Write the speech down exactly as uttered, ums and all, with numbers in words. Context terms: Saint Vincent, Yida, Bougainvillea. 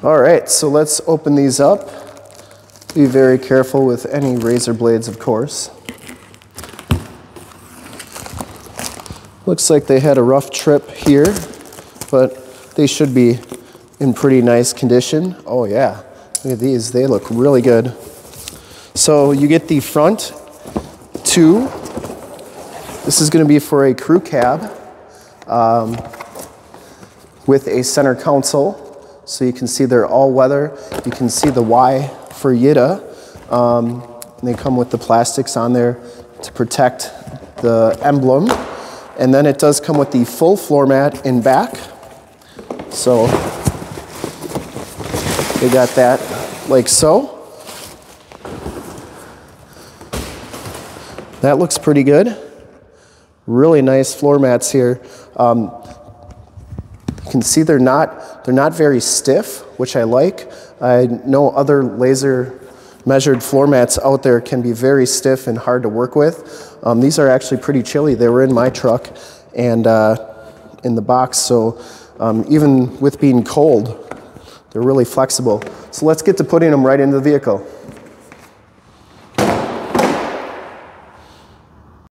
All right, so let's open these up. Be very careful with any razor blades, of course. Looks like they had a rough trip here, but they should be in pretty nice condition. Oh yeah, look at these, they look really good. So you get the front two. This is gonna be for a crew cab um, with a center console. So you can see they're all weather. You can see the Y for Yida. Um, and they come with the plastics on there to protect the emblem. And then it does come with the full floor mat in back. So they got that like so. That looks pretty good. Really nice floor mats here. Um, you can see they're not, they're not very stiff, which I like. I know other laser measured floor mats out there can be very stiff and hard to work with. Um, these are actually pretty chilly. They were in my truck and uh, in the box. So um, even with being cold, they're really flexible. So let's get to putting them right into the vehicle.